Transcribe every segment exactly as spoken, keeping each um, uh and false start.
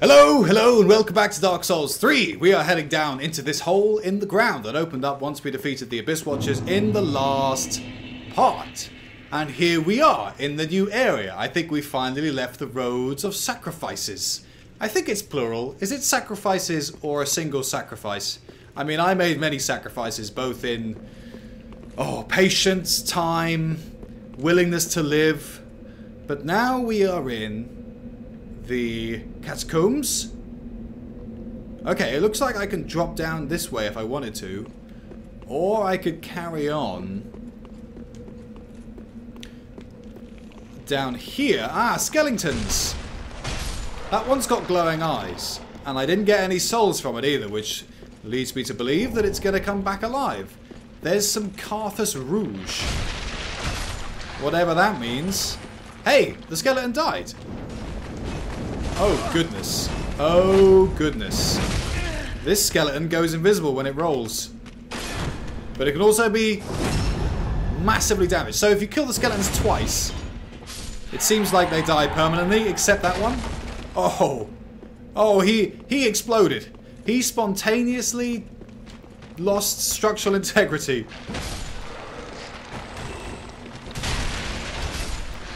Hello, hello, and welcome back to Dark Souls three. We are heading down into this hole in the ground that opened up once we defeated the Abyss Watchers in the last part. And here we are in the new area. I think we finally left the roads of sacrifices. I think it's plural. Is it sacrifices or a single sacrifice? I mean, I made many sacrifices, both in oh, patience, time, willingness to live. But now we are in the Catacombs. Okay, it looks like I can drop down this way if I wanted to. Or I could carry on down here. Ah, skeletons! That one's got glowing eyes. And I didn't get any souls from it either, which leads me to believe that it's going to come back alive. There's some Carthus Rouge. Whatever that means. Hey, the skeleton died! Oh, goodness. Oh, goodness. This skeleton goes invisible when it rolls. But it can also be massively damaged. So if you kill the skeletons twice, it seems like they die permanently, except that one. Oh. Oh, he, he exploded. He spontaneously lost structural integrity.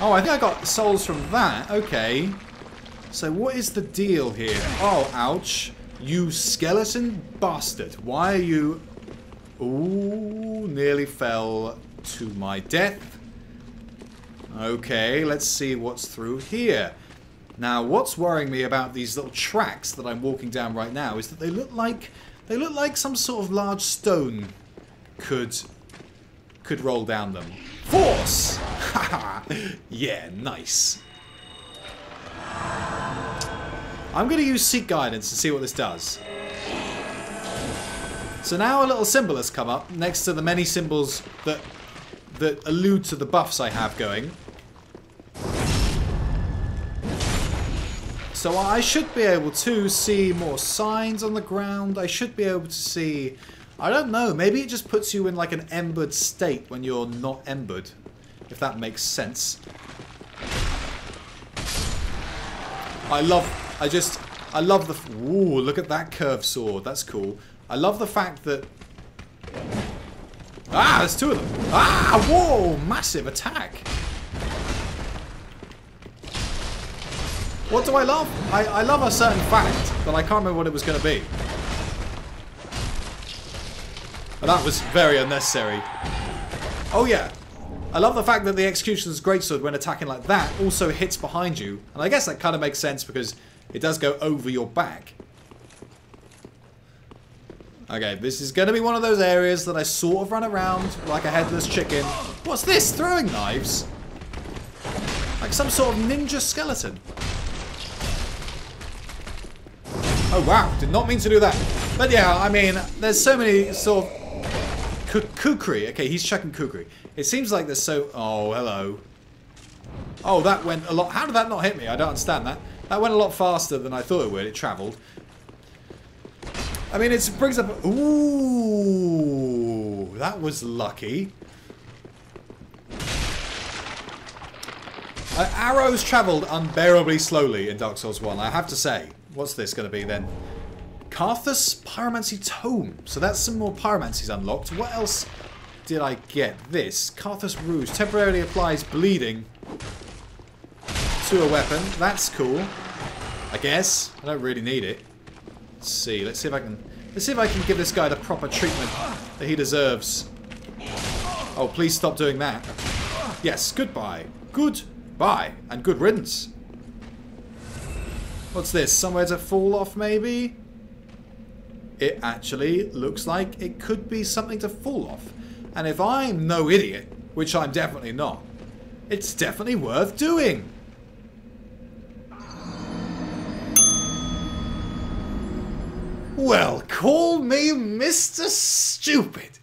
Oh, I think I got souls from that. Okay. So what is the deal here? Oh, ouch. You skeleton bastard. Why are you... Ooh, nearly fell to my death. Okay, let's see what's through here. Now, what's worrying me about these little tracks that I'm walking down right now is that they look like... They look like some sort of large stone could... could roll down them. Force! Haha! Yeah, nice. I'm going to use Seek Guidance to see what this does. So now a little symbol has come up next to the many symbols that that allude to the buffs I have going. So I should be able to see more signs on the ground. I should be able to see... I don't know, maybe it just puts you in like an embered state when you're not embered. If that makes sense. I love... I just, I love the, ooh, look at that curved sword, that's cool. I love the fact that, ah, there's two of them. Ah, whoa, massive attack. What do I love? I, I love a certain fact, but I can't remember what it was going to be. But that was very unnecessary. Oh yeah. I love the fact that the Executioner's Greatsword, when attacking like that, also hits behind you. And I guess that kind of makes sense because it does go over your back. Okay, this is going to be one of those areas that I sort of run around like a headless chicken. What's this? Throwing knives? Like some sort of ninja skeleton. Oh, wow. Did not mean to do that. But yeah, I mean, there's so many sort of... Kukri. Okay, he's chucking Kukri. It seems like there's so... Oh, hello. Oh, that went a lot... How did that not hit me? I don't understand that. That went a lot faster than I thought it would. It travelled. I mean, it brings up... Ooh, that was lucky. Uh, arrows travelled unbearably slowly in Dark Souls one, I have to say. What's this going to be then? Carthus pyromancy tome. So that's some more pyromancies unlocked. What else did I get? This. Carthus Rouge temporarily applies bleeding to a weapon. That's cool. I guess. I don't really need it. Let's see. Let's see if I can let's see if I can give this guy the proper treatment that he deserves. Oh, please stop doing that. Yes, goodbye. Goodbye. And good riddance. What's this? Somewhere to fall off, maybe? It actually looks like it could be something to fall off. And if I'm no idiot, which I'm definitely not, it's definitely worth doing. Well, call me Mister Stupid.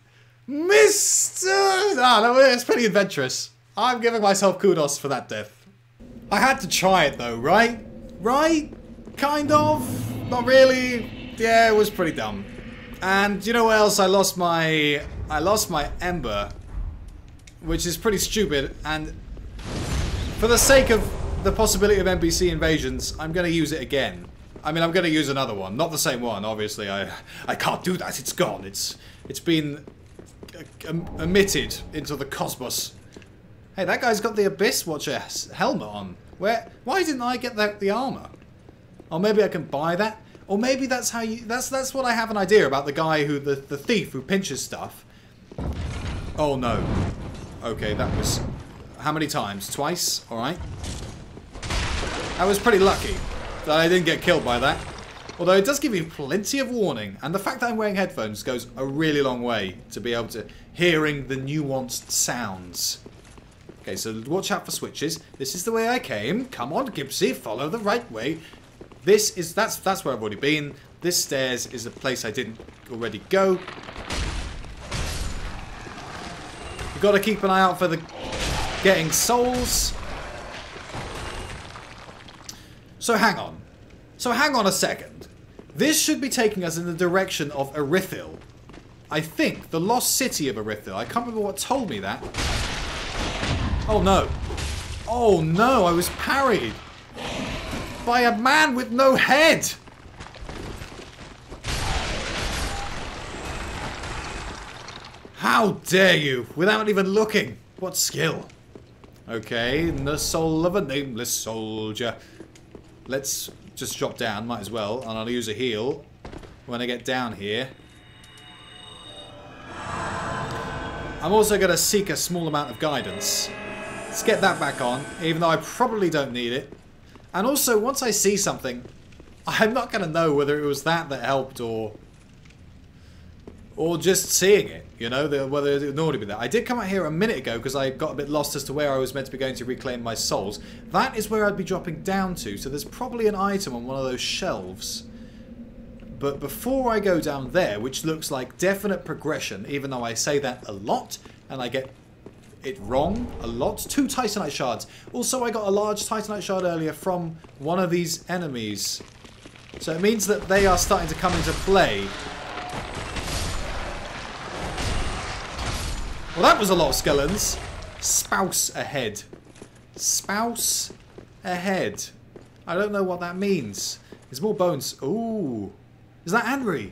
Mister Ah, no, it's pretty adventurous. I'm giving myself kudos for that death. I had to try it though, right? Right? Kind of? Not really? Yeah, it was pretty dumb. And you know what else? I lost my... I lost my ember. Which is pretty stupid, and... For the sake of the possibility of N P C invasions, I'm gonna use it again. I mean, I'm going to use another one. Not the same one, obviously. I I can't do that. It's gone. It's It's been emitted into the cosmos. Hey, that guy's got the Abyss Watcher helmet on. Where? Why didn't I get that, the armor? Or maybe I can buy that. Or maybe that's how you... That's that's what I have an idea about the guy who... The, the thief who pinches stuff. Oh, no. Okay, that was... How many times? Twice? Alright. I was pretty lucky that I didn't get killed by that. Although it does give you plenty of warning. And the fact that I'm wearing headphones goes a really long way to be able to... Hearing the nuanced sounds. Okay, so watch out for switches. This is the way I came. Come on, Gibbsy. Follow the right way. This is, that's that's where I've already been. This stairs is a place I didn't already go. You've got to keep an eye out for the getting souls. So hang on. So hang on a second. This should be taking us in the direction of Erythil. I think, the lost city of Erythil. I can't remember what told me that. Oh no. Oh no, I was parried. By a man with no head! How dare you! Without even looking! What skill! Okay, the soul of a nameless soldier. Let's just drop down, might as well, and I'll use a heal when I get down here. I'm also going to seek a small amount of guidance. Let's get that back on, even though I probably don't need it. And also, once I see something, I'm not going to know whether it was that that helped or or just seeing it, you know, the, whether it would normally be that. I did come out here a minute ago because I got a bit lost as to where I was meant to be going to reclaim my souls. That is where I'd be dropping down to, so there's probably an item on one of those shelves. But before I go down there, which looks like definite progression, even though I say that a lot and I get... it wrong a lot. Two Titanite shards. Also, I got a large Titanite shard earlier from one of these enemies. So it means that they are starting to come into play. Well, that was a lot of skeletons. Spouse ahead. Spouse ahead. I don't know what that means. There's more bones. Ooh. Is that Anri?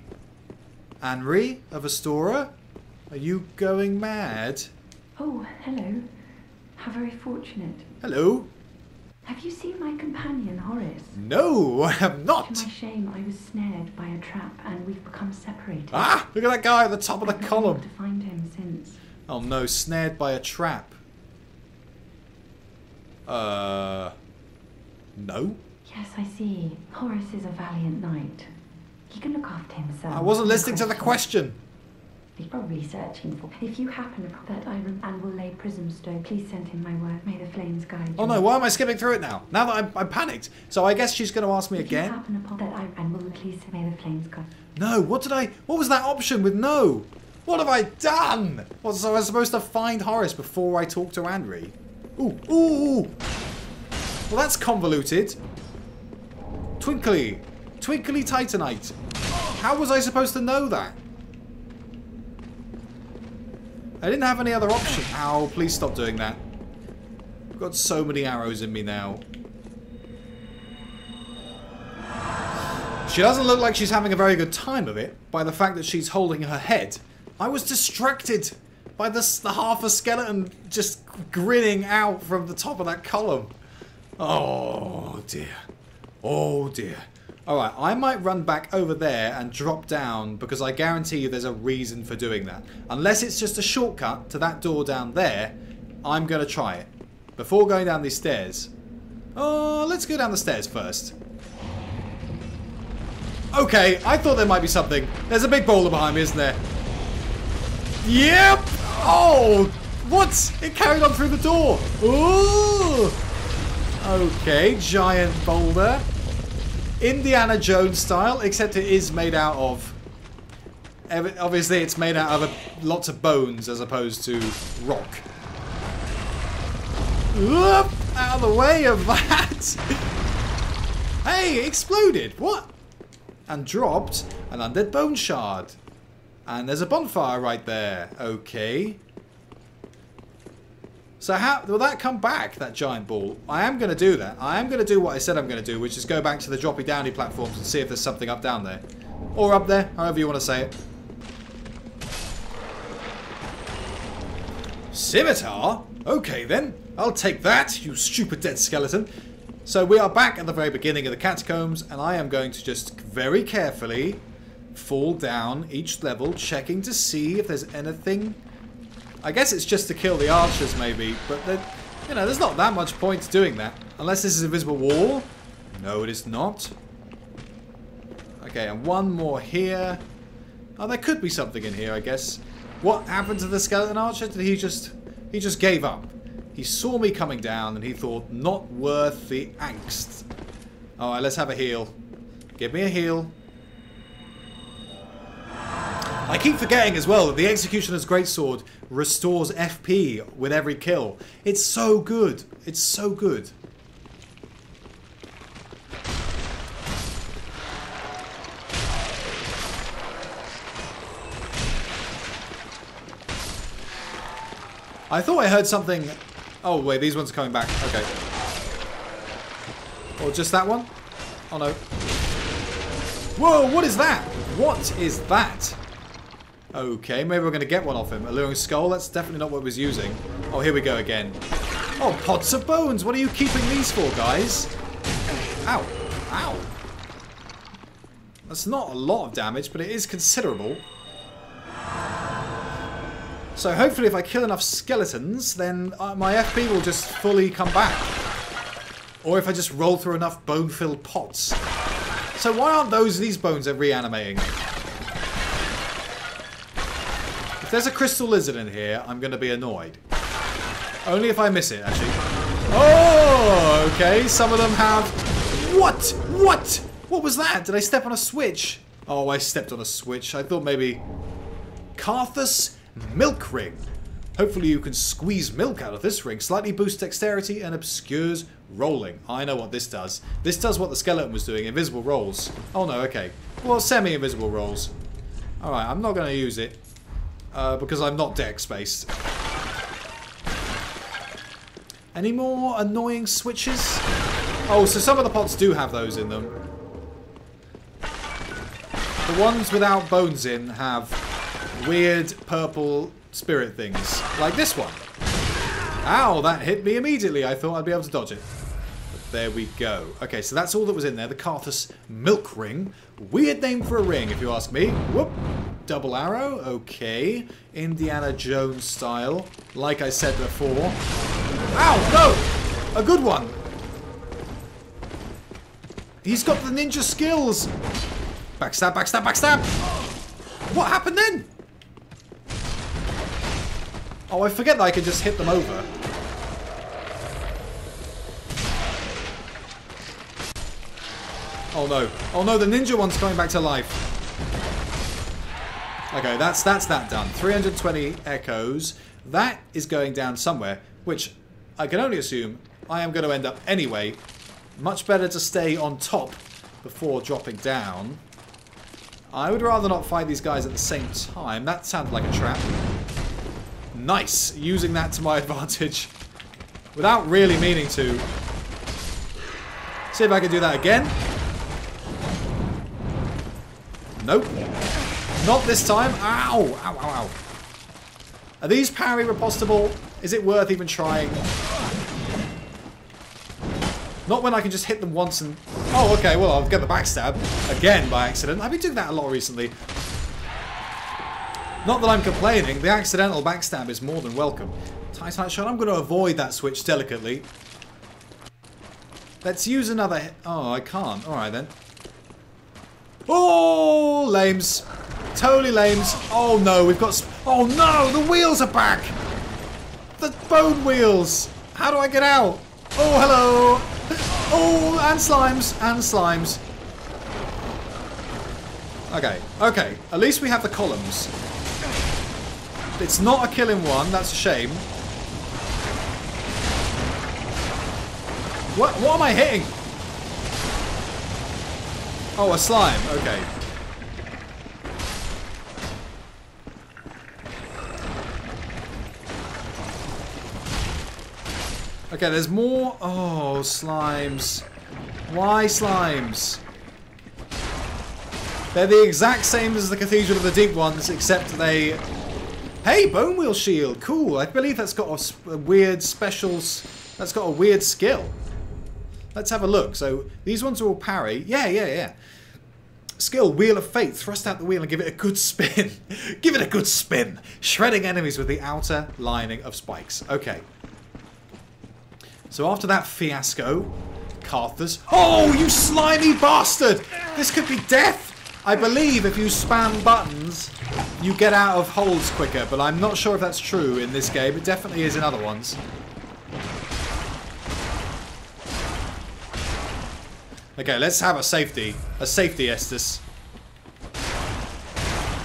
Anri of Astora? Are you going mad? Oh, hello. How very fortunate. Hello. Have you seen my companion, Horace? No, I have not. To my shame, I was snared by a trap and we've become separated. Ah, look at that guy at the top of the column. I've been able to find him since. Oh no, snared by a trap. Uh, no? Yes, I see. Horace is a valiant knight. He can look after himself. I wasn't listening to the question. He's probably searching for. If you happen to that iron and will lay prism stone, please send him my word. May the flames guide you. Oh no, why am I skipping through it now? Now that I'm, I'm panicked. So I guess she's going to ask me if again. If you happen upon that iron and will please may the flames guide you. No, what did I... What was that option with no? What have I done? What, so I was supposed to find Horace before I talk to Anri. Ooh, ooh, ooh. Well, that's convoluted. Twinkly. Twinkly Titanite. How was I supposed to know that? I didn't have any other option. Ow, please stop doing that. I've got so many arrows in me now. She doesn't look like she's having a very good time of it by the fact that she's holding her head. I was distracted by this, the half a skeleton just grinning out from the top of that column. Oh dear. Oh dear. Alright, I might run back over there and drop down because I guarantee you there's a reason for doing that. Unless it's just a shortcut to that door down there, I'm going to try it. Before going down these stairs. Oh, let's go down the stairs first. Okay, I thought there might be something. There's a big boulder behind me, isn't there? Yep! Oh! What? It carried on through the door. Ooh! Okay, giant boulder. Indiana Jones style, except it is made out of... Obviously, it's made out of a, lots of bones as opposed to rock. Oop, out of the way of that! Hey, it exploded! What? And dropped an undead bone shard. And there's a bonfire right there. Okay. So how will that come back, that giant ball? I am going to do that. I am going to do what I said I'm going to do, which is go back to the droppy downy platforms and see if there's something up down there. Or up there, however you want to say it. Scimitar? Okay then. I'll take that, you stupid dead skeleton. So we are back at the very beginning of the catacombs, and I am going to just very carefully fall down each level, checking to see if there's anything. I guess it's just to kill the archers, maybe, but you know, there's not that much point to doing that. Unless this is an invisible wall. No, it is not. Okay, and one more here. Oh, there could be something in here, I guess. What happened to the skeleton archer? Did he just... he just gave up. He saw me coming down, and he thought, not worth the angst. Alright, let's have a heal. Give me a heal. I keep forgetting as well that the Executioner's Greatsword restores F P with every kill. It's so good. It's so good. I thought I heard something... Oh, wait, these ones are coming back. Okay. Or just that one? Oh, no. Whoa, what is that? What is that? Okay, maybe we're going to get one off him. Alluring Skull, that's definitely not what he was using. Oh, here we go again. Oh, pots of bones! What are you keeping these for, guys? Ow. Ow. That's not a lot of damage, but it is considerable. So hopefully if I kill enough skeletons, then my F P will just fully come back. Or if I just roll through enough bone-filled pots. So why aren't those these bones that are reanimating? If there's a crystal lizard in here, I'm going to be annoyed. Only if I miss it, actually. Oh, okay. Some of them have... What? What? What was that? Did I step on a switch? Oh, I stepped on a switch. I thought maybe... Carthus milk ring. Hopefully you can squeeze milk out of this ring. Slightly boosts dexterity and obscures rolling. I know what this does. This does what the skeleton was doing. Invisible rolls. Oh, no, okay. Well, semi-invisible rolls. All right, I'm not going to use it. Uh, because I'm not dex-based. Any more annoying switches? Oh, so some of the pots do have those in them. The ones without bones in have weird purple spirit things. Like this one. Ow, that hit me immediately. I thought I'd be able to dodge it. But there we go. Okay, so that's all that was in there. The Carthus milk ring. Weird name for a ring, if you ask me. Whoop. Double arrow, okay. Indiana Jones style, like I said before. Ow, no! A good one! He's got the ninja skills! Backstab, backstab, backstab! What happened then? Oh, I forget that I can just hit them over. Oh no. Oh no, the ninja one's coming back to life. Okay, that's that's that done. three hundred twenty echoes. That is going down somewhere, which I can only assume I am going to end up anyway. Much better to stay on top before dropping down. I would rather not fight these guys at the same time. That sounded like a trap. Nice! Using that to my advantage. Without really meaning to. See if I can do that again. Nope. Not this time. Ow! Ow, ow, ow. Are these parry repostable? Is it worth even trying? Not when I can just hit them once and... Oh, okay, well, I'll get the backstab again by accident. I've been doing that a lot recently. Not that I'm complaining. The accidental backstab is more than welcome. Titanite shot. I'm going to avoid that switch delicately. Let's use another... Oh, I can't. All right, then. Oh, lames. Totally lames. Oh no, we've got... Oh no, the wheels are back! The bone wheels! How do I get out? Oh, hello! Oh, and slimes, and slimes. Okay, okay. At least we have the columns. It's not a killing one, that's a shame. What, what am I hitting? Oh, a slime, okay. Okay, there's more. Oh, slimes. Why slimes? They're the exact same as the Cathedral of the Deep ones, except they... Hey, Bone Wheel Shield. Cool. I believe that's got a, sp a weird specials. That's got a weird skill. Let's have a look. So these ones are all parry. Yeah, yeah, yeah. Skill, Wheel of Fate. Thrust out the wheel and give it a good spin. Give it a good spin. Shredding enemies with the outer lining of spikes. Okay. So after that fiasco, Carthus... Oh, you slimy bastard! This could be death! I believe if you spam buttons, you get out of holes quicker, but I'm not sure if that's true in this game. It definitely is in other ones. Okay, let's have a safety. A safety, Estus.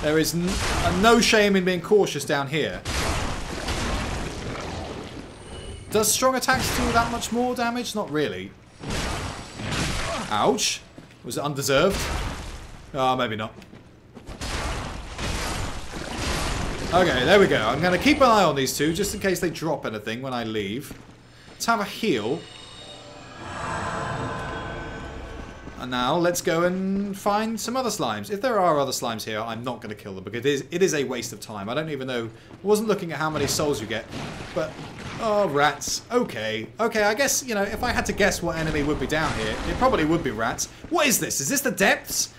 There is n uh, no shame in being cautious down here. Does strong attacks do that much more damage? Not really. Ouch. Was it undeserved? Oh, maybe not. Okay, there we go. I'm going to keep an eye on these two, just in case they drop anything when I leave. Let's have a heal. And now, let's go and find some other slimes. If there are other slimes here, I'm not going to kill them, because it is, it is a waste of time. I don't even know... I wasn't looking at how many souls you get, but... Oh, rats. Okay. Okay, I guess, you know, if I had to guess what enemy would be down here, it probably would be rats. What is this? Is this the depths?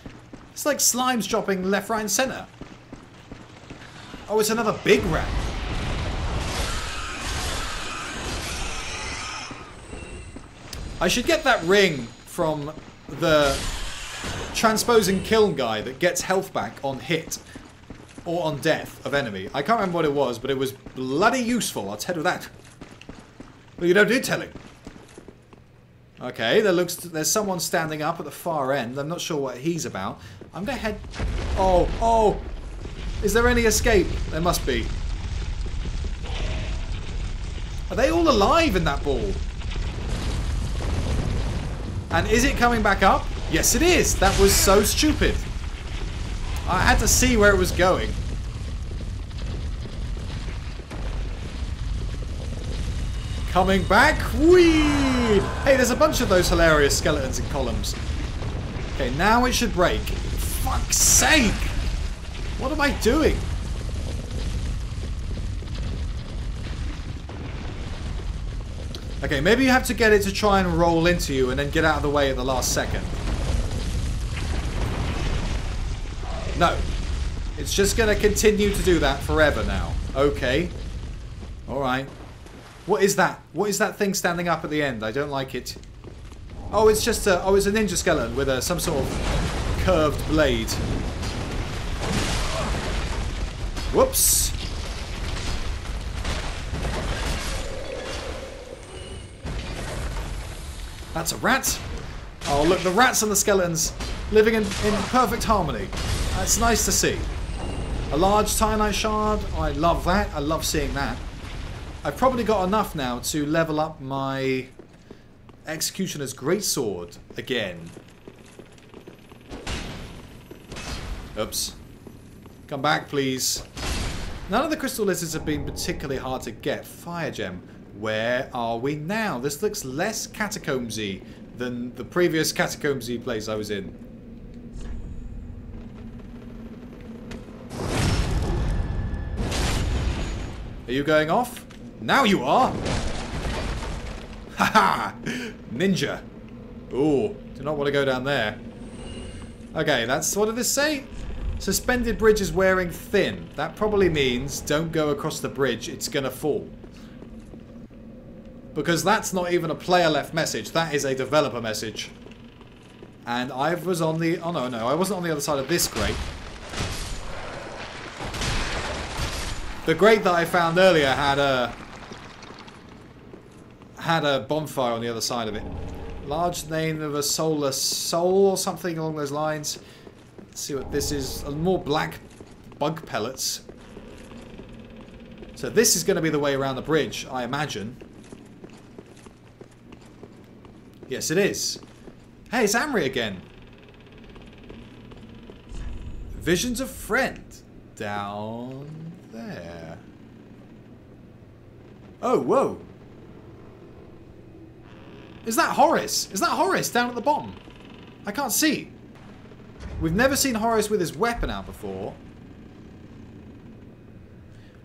It's like slimes dropping left, right, and center. Oh, it's another big rat. I should get that ring from the transposing kiln guy that gets health back on hit. Or on death of enemy. I can't remember what it was, but it was bloody useful. I'll tell you that. Well, you don't do telling. Okay, there looks there's someone standing up at the far end. I'm not sure what he's about. I'm gonna head. Oh, oh! Is there any escape? There must be. Are they all alive in that ball? And is it coming back up? Yes, it is. That was so stupid. I had to see where it was going. Coming back, whee! Hey, there's a bunch of those hilarious skeletons in columns. Okay, now it should break. Fuck's sake! What am I doing? Okay, maybe you have to get it to try and roll into you and then get out of the way at the last second. No. It's just going to continue to do that forever now. Okay. Alright. What is that? What is that thing standing up at the end? I don't like it. Oh, it's just a... Oh, it's a ninja skeleton with a, some sort of curved blade. Whoops. That's a rat. Oh, look. The rats and the skeletons living in, in perfect harmony. That's nice to see. A large Tynite shard. Oh, I love that. I love seeing that. I've probably got enough now to level up my Executioner's Greatsword again. Oops. Come back, please. None of the Crystal Lizards have been particularly hard to get. Fire gem. Where are we now? This looks less catacombsy than the previous catacombsy place I was in. Are you going off? Now you are! Haha! Ninja! Ooh, do not want to go down there. Okay, that's... What did this say? Suspended bridge is wearing thin. That probably means don't go across the bridge, it's gonna fall. Because that's not even a player left message, that is a developer message. And I was on the... Oh no, no, I wasn't on the other side of this grate. The grate that I found earlier had a had a bonfire on the other side of it. Large name of a soulless soul or something along those lines. Let's see what this is. More black bug pellets. So this is going to be the way around the bridge, I imagine. Yes, it is. Hey, it's Anri again. Visions of friend. Down... there. Oh, whoa. Is that Horace? Is that Horace down at the bottom? I can't see. We've never seen Horace with his weapon out before.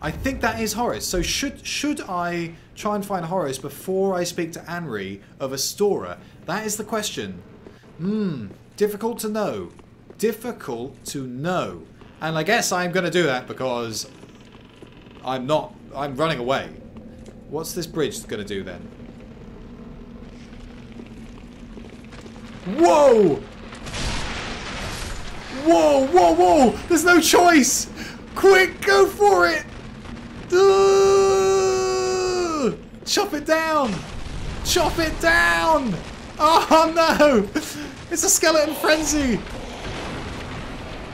I think that is Horace. So should should I try and find Horace before I speak to Anri of Astora? That is the question. Hmm. Difficult to know. Difficult to know. And I guess I'm going to do that because I'm not... I'm running away. What's this bridge going to do then? Whoa! Whoa, whoa, whoa! There's no choice! Quick, go for it! Uh, chop it down! Chop it down! Oh no! It's a skeleton frenzy!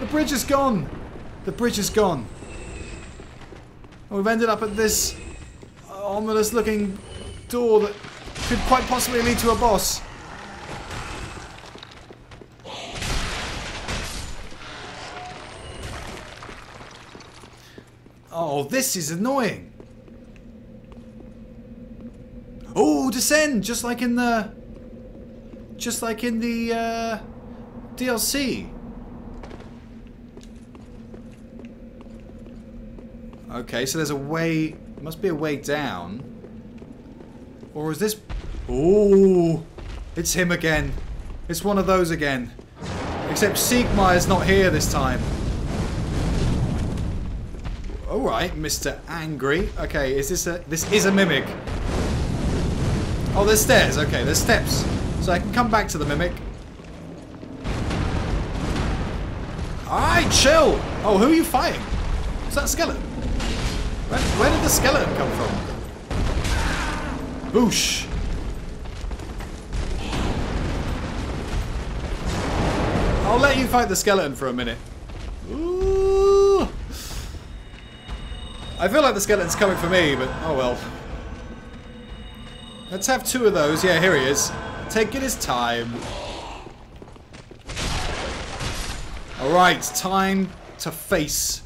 The bridge is gone! The bridge is gone. And we've ended up at this ominous looking door that could quite possibly lead to a boss. Oh, this is annoying. Oh, descend, just like in the, just like in the uh, D L C. Okay, so there's a way, must be a way down. Or is this, oh, it's him again. It's one of those again. Except Siegmeyer's not here this time. Alright, Mister Angry. Okay, is this a... This is a mimic. Oh, there's stairs. Okay, there's steps. So I can come back to the mimic. Alright, chill! Oh, who are you fighting? Is that a skeleton? Where, where did the skeleton come from? Boosh! I'll let you fight the skeleton for a minute. Ooh! I feel like the skeleton's coming for me, but oh well. Let's have two of those. Yeah, here he is. Taking his time. Alright, time to face.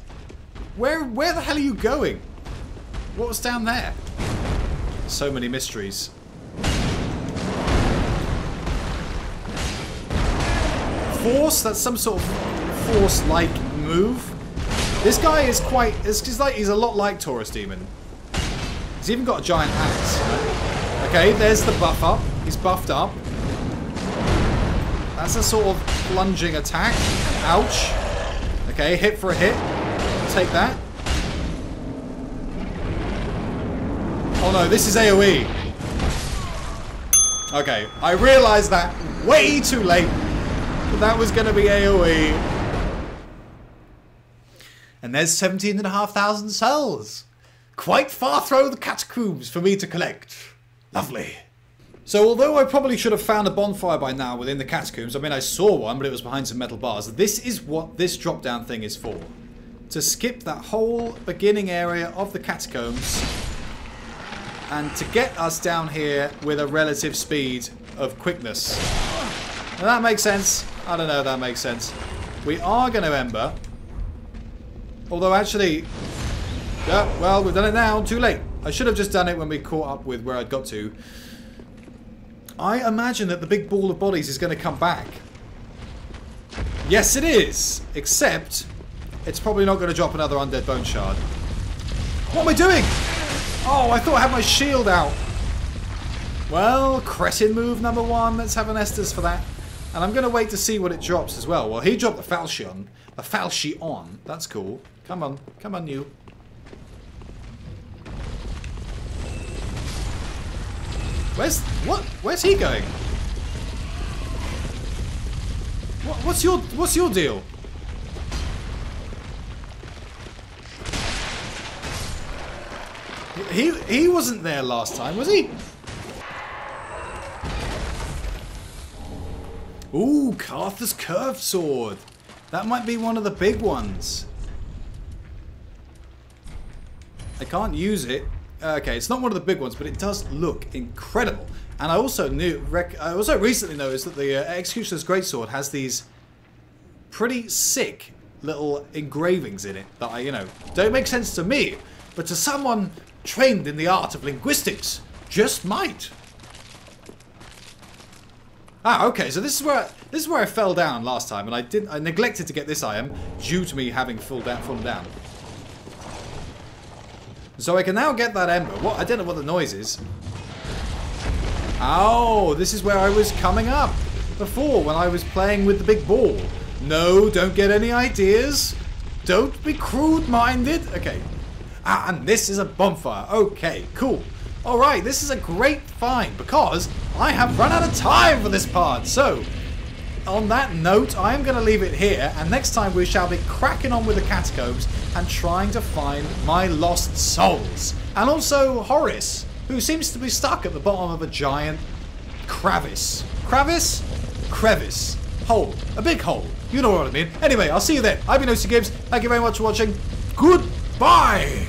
Where where the hell are you going? What was down there? So many mysteries. Force? That's some sort of force-like move. This guy is quite, it's like he's a lot like Taurus Demon. He's even got a giant axe. Okay, there's the buff up. He's buffed up. That's a sort of plunging attack. Ouch. Okay, hit for a hit. Take that. Oh no, this is AoE. Okay, I realised that way too late. But that was going to be AoE. And there's seventeen and a half thousand cells. Quite far through the catacombs for me to collect. Lovely. So although I probably should have found a bonfire by now within the catacombs, I mean I saw one but it was behind some metal bars. This is what this drop down thing is for. To skip that whole beginning area of the catacombs and to get us down here with a relative speed of quickness. Now that makes sense. I don't know if that makes sense. We are going to ember. Although actually, yeah, well, we've done it now, too late. I should have just done it when we caught up with where I'd got to. I imagine that the big ball of bodies is going to come back. Yes, it is. Except, it's probably not going to drop another undead bone shard. What am I doing? Oh, I thought I had my shield out. Well, Crescent move number one. Let's have an Estus for that. And I'm going to wait to see what it drops as well. Well, he dropped the Falchion. The Falchion. That's cool. Come on. Come on, you. Where's... What? Where's he going? What, what's your... What's your deal? He... He wasn't there last time, was he? Ooh, Carthus curved sword. That might be one of the big ones. I can't use it. Okay, it's not one of the big ones, but it does look incredible. And I also knew, rec I also recently noticed that the uh, Executioner's Greatsword has these pretty sick little engravings in it that I, you know, don't make sense to me, but to someone trained in the art of linguistics, just might. Ah, okay. So this is where this is where I fell down last time, and I didn't. I neglected to get this item due to me having fallen down. Fallen down. So I can now get that ember. What? I don't know what the noise is. Oh, this is where I was coming up before when I was playing with the big ball. No, don't get any ideas. Don't be crude-minded. Okay. Ah, and this is a bonfire. Okay, cool. All right, this is a great find because I have run out of time for this part. So, on that note, I am going to leave it here, and next time we shall be cracking on with the catacombs and trying to find my lost souls. And also Horace, who seems to be stuck at the bottom of a giant crevice. Crevice? Crevice. Hole. A big hole. You know what I mean. Anyway, I'll see you then. I've been O C Gibbs. Thank you very much for watching. Goodbye!